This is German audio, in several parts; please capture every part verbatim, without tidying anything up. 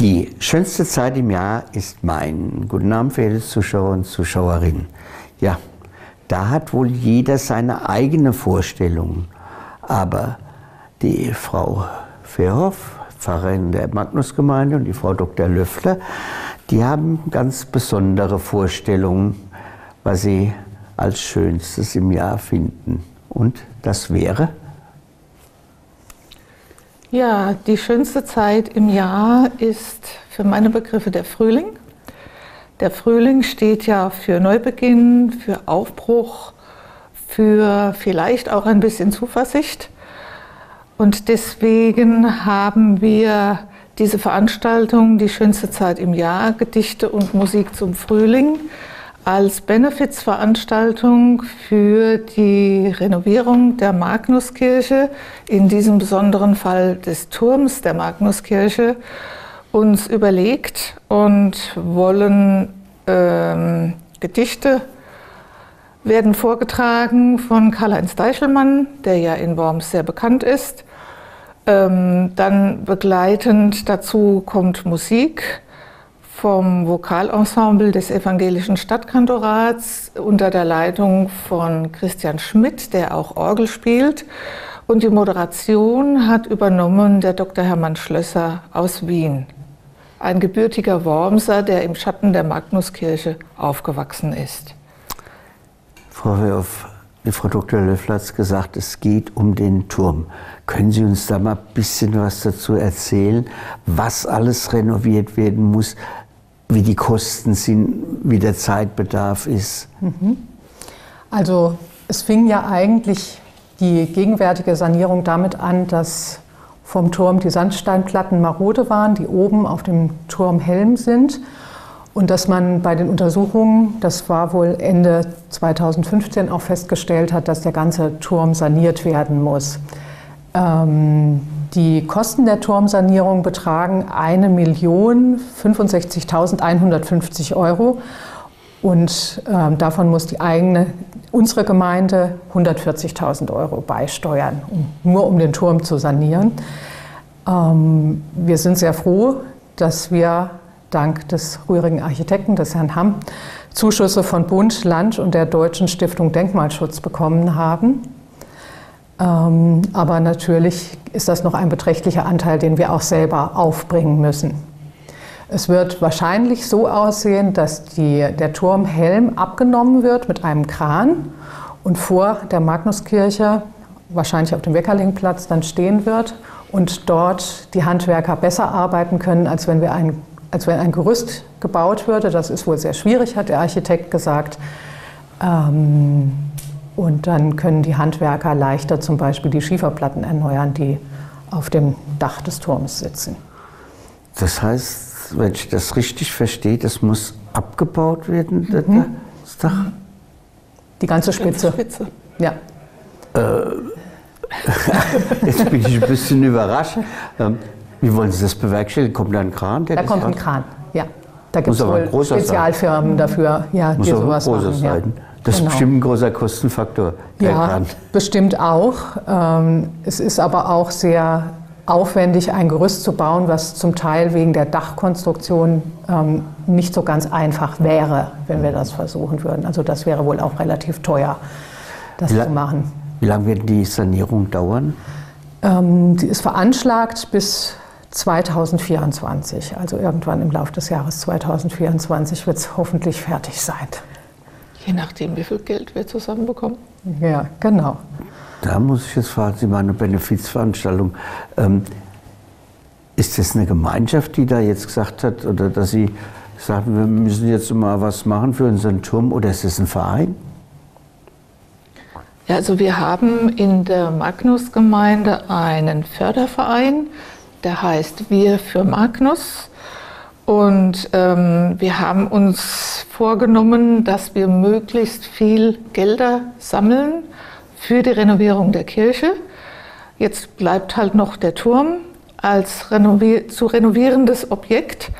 Die schönste Zeit im Jahr ist mein. Guten Abend, verehrte Zuschauer und Zuschauerinnen. Ja, da hat wohl jeder seine eigene Vorstellung. Aber die Frau Veerhoff, Pfarrerin der Magnusgemeinde, und die Frau Doktor Löffler, die haben ganz besondere Vorstellungen, was sie als Schönstes im Jahr finden. Und das wäre? Ja, die schönste Zeit im Jahr ist für meine Begriffe der Frühling. Der Frühling steht ja für Neubeginn, für Aufbruch, für vielleicht auch ein bisschen Zuversicht. Und deswegen haben wir diese Veranstaltung, die schönste Zeit im Jahr, Gedichte und Musik zum Frühling, als Benefizveranstaltung für die Renovierung der Magnuskirche, in diesem besonderen Fall des Turms der Magnuskirche, uns überlegt und wollen ähm, Gedichte werden vorgetragen von Karl-Heinz Deichelmann, der ja in Worms sehr bekannt ist. Ähm, dann begleitend dazu kommt Musik vom Vokalensemble des Evangelischen Stadtkantorats unter der Leitung von Christian Schmidt, der auch Orgel spielt. Und die Moderation hat übernommen der Doktor Hermann Schlösser aus Wien, ein gebürtiger Wormser, der im Schatten der Magnuskirche aufgewachsen ist. Frau Veerhoff, die Frau Doktor Löffler hat gesagt, es geht um den Turm. Können Sie uns da mal ein bisschen was dazu erzählen, was alles renoviert werden muss, wie die Kosten sind, wie der Zeitbedarf ist? Also es fing ja eigentlich die gegenwärtige Sanierung damit an, dass vom Turm die Sandsteinplatten marode waren, die oben auf dem Turmhelm sind. Und dass man bei den Untersuchungen, das war wohl Ende zweitausendfünfzehn, auch festgestellt hat, dass der ganze Turm saniert werden muss. Ähm, die Kosten der Turmsanierung betragen eine Million fünfundsechzigtausendeinhundertfünfzig Euro. Und ähm, davon muss die eigene, unsere Gemeinde hundertvierzigtausend Euro beisteuern, um, nur um den Turm zu sanieren. Ähm, wir sind sehr froh, dass wir dank des rührigen Architekten, des Herrn Hamm, Zuschüsse von Bund, Land und der Deutschen Stiftung Denkmalschutz bekommen haben. Ähm, aber natürlich ist das noch ein beträchtlicher Anteil, den wir auch selber aufbringen müssen. Es wird wahrscheinlich so aussehen, dass die, der Turmhelm abgenommen wird mit einem Kran und vor der Magnuskirche, wahrscheinlich auf dem Weckerlingplatz, dann stehen wird und dort die Handwerker besser arbeiten können, als wenn, wir ein, als wenn ein Gerüst gebaut würde. Das ist wohl sehr schwierig, hat der Architekt gesagt. Ähm, und dann können die Handwerker leichter zum Beispiel die Schieferplatten erneuern, die auf dem Dach des Turms sitzen. Das heißt, wenn ich das richtig verstehe, das muss abgebaut werden, mhm. das Dach? Die ganze Spitze. Die ganze Spitze. Ja. Äh, jetzt bin ich ein bisschen überrascht. Wie wollen Sie das bewerkstelligen? Kommt da ein Kran? Der da kommt ein Kran, ja. Da gibt es wohl Spezialfirmen sein. dafür, ja, muss die sowas machen. Sein. Ja. Das genau. ist bestimmt ein großer Kostenfaktor. Der ja, Kran. Bestimmt auch. Es ist aber auch sehr aufwendig, ein Gerüst zu bauen, was zum Teil wegen der Dachkonstruktion ähm, nicht so ganz einfach wäre, wenn wir das versuchen würden. Also das wäre wohl auch relativ teuer, das zu machen. Wie lange wird die Sanierung dauern? Ähm, die ist veranschlagt bis zweitausendvierundzwanzig. Also irgendwann im Laufe des Jahres zweitausendvierundzwanzig wird es hoffentlich fertig sein. Je nachdem, wie viel Geld wir zusammenbekommen. Ja, genau. Da muss ich jetzt fragen, Sie machen eine Benefizveranstaltung. Ähm, ist das eine Gemeinschaft, die da jetzt gesagt hat, oder dass Sie sagen, wir müssen jetzt mal was machen für unseren Turm, oder ist das ein Verein? Ja, also wir haben in der Magnusgemeinde einen Förderverein, der heißt Wir für Magnus. Und ähm, wir haben uns vorgenommen, dass wir möglichst viel Gelder sammeln für die Renovierung der Kirche. Jetzt bleibt halt noch der Turm als renovier- zu renovierendes Objekt.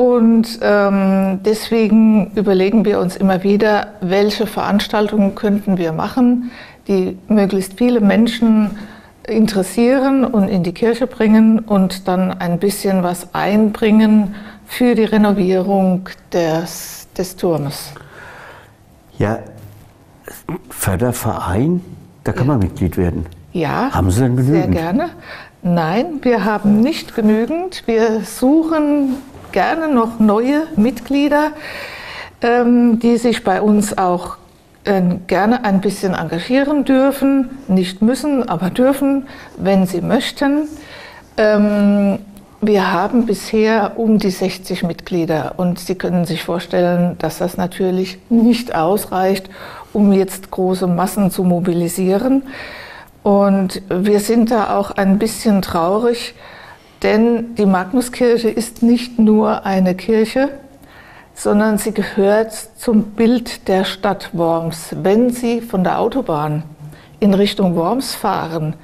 Und ähm, deswegen überlegen wir uns immer wieder, welche Veranstaltungen könnten wir machen, die möglichst viele Menschen interessieren und in die Kirche bringen und dann ein bisschen was einbringen für die Renovierung des, des Turmes. Ja, Förderverein, da kann ja. man Mitglied werden. Ja, haben Sie denn genügend? Sehr gerne. Nein, wir haben nicht genügend. Wir suchen gerne noch neue Mitglieder, ähm, die sich bei uns auch äh, gerne ein bisschen engagieren dürfen, nicht müssen, aber dürfen, wenn sie möchten. Ähm, wir haben bisher um die sechzig Mitglieder und Sie können sich vorstellen, dass das natürlich nicht ausreicht, um jetzt große Massen zu mobilisieren. Und wir sind da auch ein bisschen traurig, denn die Magnuskirche ist nicht nur eine Kirche, sondern sie gehört zum Bild der Stadt Worms. Wenn Sie von der Autobahn in Richtung Worms fahren,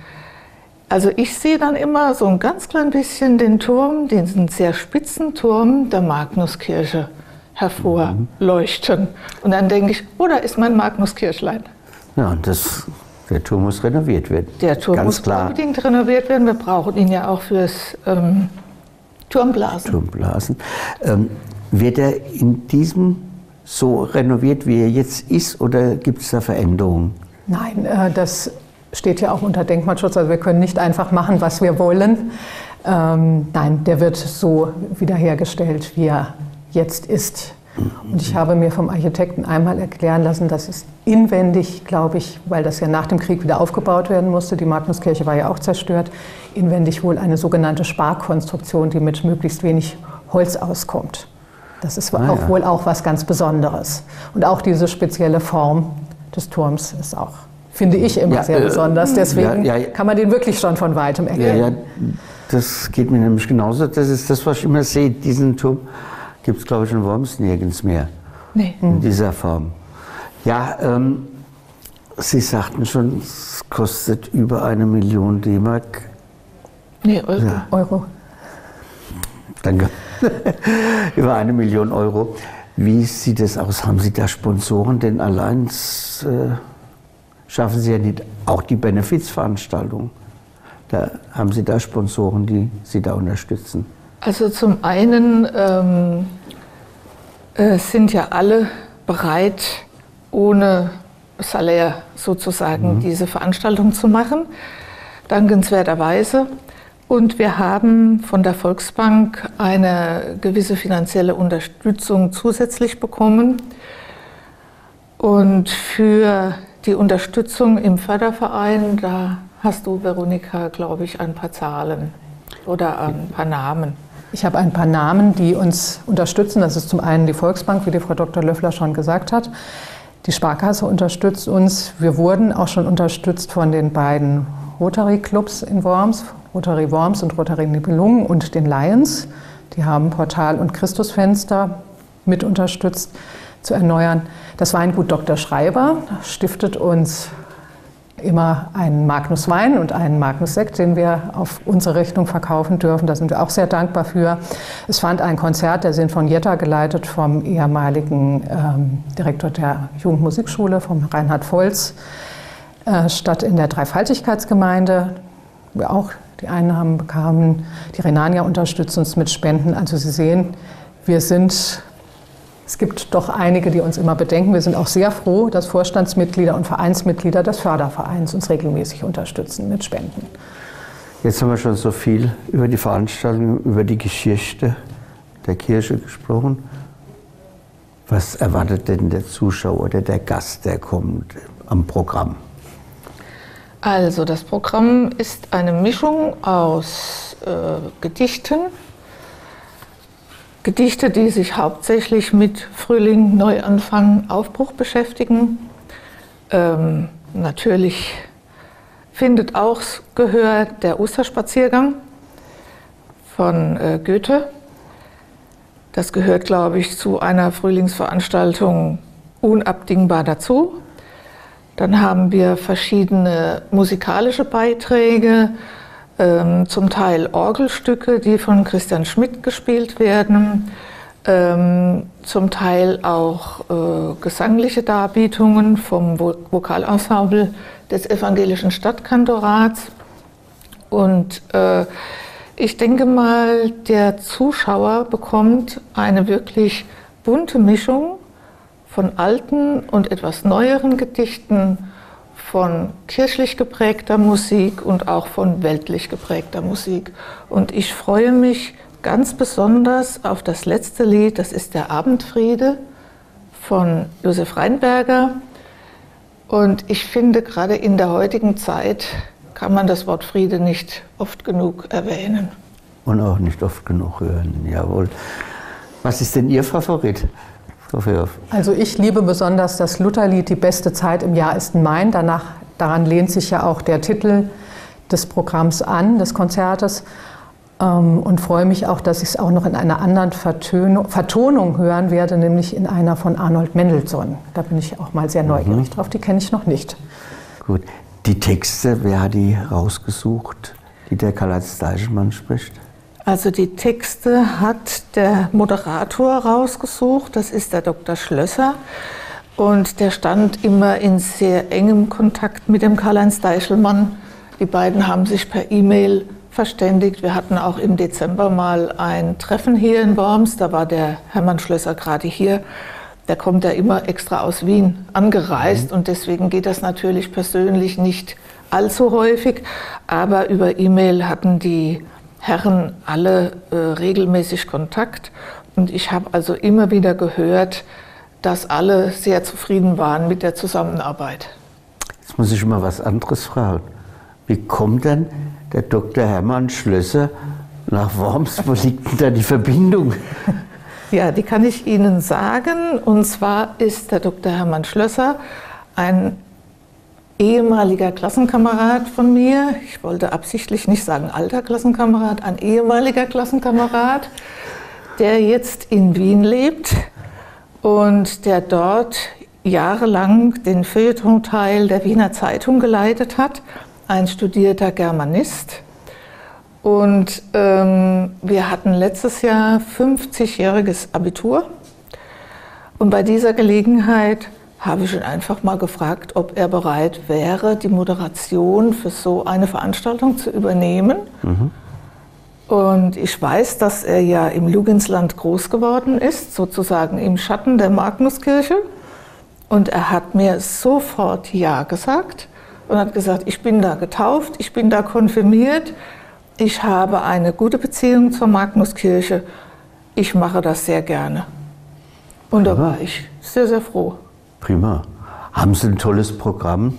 also ich sehe dann immer so ein ganz klein bisschen den Turm, diesen sehr spitzen Turm der Magnuskirche hervorleuchten. Und dann denke ich, oh, da ist mein Magnuskirchlein. Ja, und das... Der Turm muss renoviert werden. Der Turm Ganz muss klar. unbedingt renoviert werden. Wir brauchen ihn ja auch fürs ähm, Turmblasen. Turmblasen. Ähm, wird er in diesem so renoviert, wie er jetzt ist, oder gibt es da Veränderungen? Nein, äh, das steht ja auch unter Denkmalschutz. Also wir können nicht einfach machen, was wir wollen. Ähm, nein, der wird so wiederhergestellt, wie er jetzt ist. Und ich habe mir vom Architekten einmal erklären lassen, dass es inwendig, glaube ich, weil das ja nach dem Krieg wieder aufgebaut werden musste, die Magnuskirche war ja auch zerstört, inwendig wohl eine sogenannte Sparkonstruktion, die mit möglichst wenig Holz auskommt. Das ist ah, auch ja. wohl auch was ganz Besonderes. Und auch diese spezielle Form des Turms ist auch, finde ich, immer ja, sehr äh, besonders. Deswegen ja, ja, kann man den wirklich schon von Weitem erkennen. Ja, ja, das geht mir nämlich genauso. Das ist das, was ich immer sehe, diesen Turm. Gibt es, glaube ich, in Worms nirgends mehr, nee. in dieser Form. Ja, ähm, Sie sagten schon, es kostet über eine Million D-Mark. Nee, Euro. Ja. Euro. Danke. Über eine Million Euro. Wie sieht das aus? Haben Sie da Sponsoren? Denn allein äh, schaffen Sie ja nicht auch die Benefizveranstaltung. Da haben Sie da Sponsoren, die Sie da unterstützen? Also zum einen ähm, äh, sind ja alle bereit, ohne Salär sozusagen mhm. diese Veranstaltung zu machen, dankenswerterweise. Und wir haben von der Volksbank eine gewisse finanzielle Unterstützung zusätzlich bekommen. Und für die Unterstützung im Förderverein, da hast du, Veronika, glaube ich, ein paar Zahlen oder ein paar Namen. Ich habe ein paar Namen, die uns unterstützen. Das ist zum einen die Volksbank, wie die Frau Doktor Löffler schon gesagt hat. Die Sparkasse unterstützt uns. Wir wurden auch schon unterstützt von den beiden Rotary-Clubs in Worms, Rotary Worms und Rotary Nibelung und den Lions. Die haben Portal und Christusfenster mit unterstützt zu erneuern. Das Weingut Doktor Schreiber stiftet uns immer einen Magnuswein und einen Magnussekt, den wir auf unsere Rechnung verkaufen dürfen. Da sind wir auch sehr dankbar für. Es fand ein Konzert der Synfonietta, geleitet vom ehemaligen ähm, Direktor der Jugendmusikschule, vom Reinhard Volz, äh, statt in der Dreifaltigkeitsgemeinde, wo wir auch die Einnahmen bekamen. Die Renania unterstützt uns mit Spenden. Also Sie sehen, wir sind... Es gibt doch einige, die uns immer bedenken. Wir sind auch sehr froh, dass Vorstandsmitglieder und Vereinsmitglieder des Fördervereins uns regelmäßig unterstützen mit Spenden. Jetzt haben wir schon so viel über die Veranstaltung, über die Geschichte der Kirche gesprochen. Was erwartet denn der Zuschauer oder der Gast, der kommt, am Programm? Also das Programm ist eine Mischung aus äh, Gedichten, Gedichte, die sich hauptsächlich mit Frühling, Neuanfang, Aufbruch beschäftigen. Ähm, natürlich findet auch Gehör der Osterspaziergang von äh, Goethe. Das gehört, glaube ich, zu einer Frühlingsveranstaltung unabdingbar dazu. Dann haben wir verschiedene musikalische Beiträge, zum Teil Orgelstücke, die von Christian Schmidt gespielt werden, ähm, zum Teil auch äh, gesangliche Darbietungen vom Vokalensemble des Evangelischen Stadtkantorats. Und äh, ich denke mal, der Zuschauer bekommt eine wirklich bunte Mischung von alten und etwas neueren Gedichten, von kirchlich geprägter Musik und auch von weltlich geprägter Musik. Und ich freue mich ganz besonders auf das letzte Lied, das ist der Abendfriede von Josef Rheinberger. Und ich finde, gerade in der heutigen Zeit kann man das Wort Friede nicht oft genug erwähnen. Und auch nicht oft genug hören, jawohl. Was ist denn Ihr Favorit? Also ich liebe besonders das Lutherlied, die beste Zeit im Jahr ist mein. Danach, daran lehnt sich ja auch der Titel des Programms an, des Konzertes. Ähm, und freue mich auch, dass ich es auch noch in einer anderen Vertönung, Vertonung hören werde, nämlich in einer von Arnold Mendelssohn. Da bin ich auch mal sehr neugierig mhm. drauf, die kenne ich noch nicht. Gut. Die Texte, wer hat die rausgesucht, die der Karl-Heinz Deichelmann spricht? Also die Texte hat der Moderator rausgesucht, das ist der Doktor Schlösser. Und der stand immer in sehr engem Kontakt mit dem Karl-Heinz Deichelmann. Die beiden haben sich per E-Mail verständigt. Wir hatten auch im Dezember mal ein Treffen hier in Worms, da war der Hermann Schlösser gerade hier. Der kommt ja immer extra aus Wien angereist und deswegen geht das natürlich persönlich nicht allzu häufig. Aber über E-Mail hatten die Herren alle äh, regelmäßig Kontakt und ich habe also immer wieder gehört, dass alle sehr zufrieden waren mit der Zusammenarbeit. Jetzt muss ich mal was anderes fragen. Wie kommt denn der Doktor Hermann Schlösser nach Worms? Wo liegt denn da die Verbindung? Ja, die kann ich Ihnen sagen. Und zwar ist der Doktor Hermann Schlösser ein ehemaliger Klassenkamerad von mir, ich wollte absichtlich nicht sagen alter Klassenkamerad, ein ehemaliger Klassenkamerad, der jetzt in Wien lebt und der dort jahrelang den Feuilleton-Teil der Wiener Zeitung geleitet hat, ein studierter Germanist. Und ähm, wir hatten letztes Jahr fünfzigjähriges Abitur und bei dieser Gelegenheit habe ich ihn einfach mal gefragt, ob er bereit wäre, die Moderation für so eine Veranstaltung zu übernehmen. Mhm. Und ich weiß, dass er ja im Luginsland groß geworden ist, sozusagen im Schatten der Magnuskirche. Und er hat mir sofort Ja gesagt und hat gesagt, ich bin da getauft, ich bin da konfirmiert, ich habe eine gute Beziehung zur Magnuskirche, ich mache das sehr gerne. Und da war ich sehr, sehr froh. Prima. Haben Sie ein tolles Programm?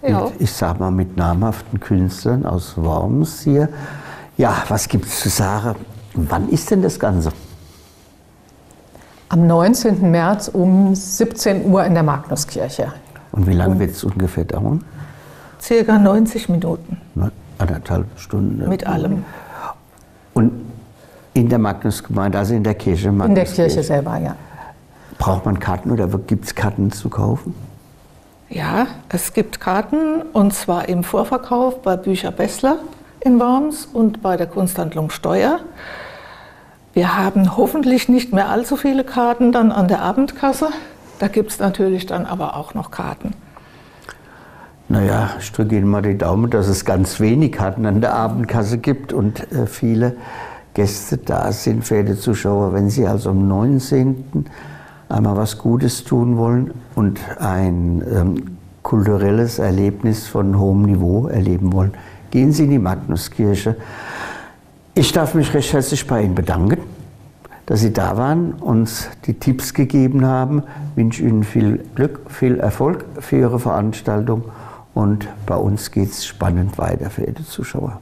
Ja. Mit, ich sag mal, mit namhaften Künstlern aus Worms hier. Ja, was gibt es zu sagen? Wann ist denn das Ganze? Am neunzehnten März um siebzehn Uhr in der Magnuskirche. Und wie lange wird es ungefähr dauern? Circa neunzig Minuten. Na, anderthalb Stunden. Mit allem. Und in der Magnusgemeinde, also in der Kirche? In der Kirche selber, ja. Braucht man Karten oder gibt es Karten zu kaufen? Ja, es gibt Karten und zwar im Vorverkauf bei Bücher Bessler in Worms und bei der Kunsthandlung Steuer. Wir haben hoffentlich nicht mehr allzu viele Karten dann an der Abendkasse. Da gibt es natürlich dann aber auch noch Karten. Naja, ich drücke Ihnen mal die Daumen, dass es ganz wenig Karten an der Abendkasse gibt und äh, viele Gäste da sind, verehrte Zuschauer, wenn Sie also am neunzehnten einmal was Gutes tun wollen und ein ähm, kulturelles Erlebnis von hohem Niveau erleben wollen, gehen Sie in die Magnuskirche. Ich darf mich recht herzlich bei Ihnen bedanken, dass Sie da waren, uns die Tipps gegeben haben. Ich wünsche Ihnen viel Glück, viel Erfolg für Ihre Veranstaltung und bei uns geht es spannend weiter, verehrte Zuschauer.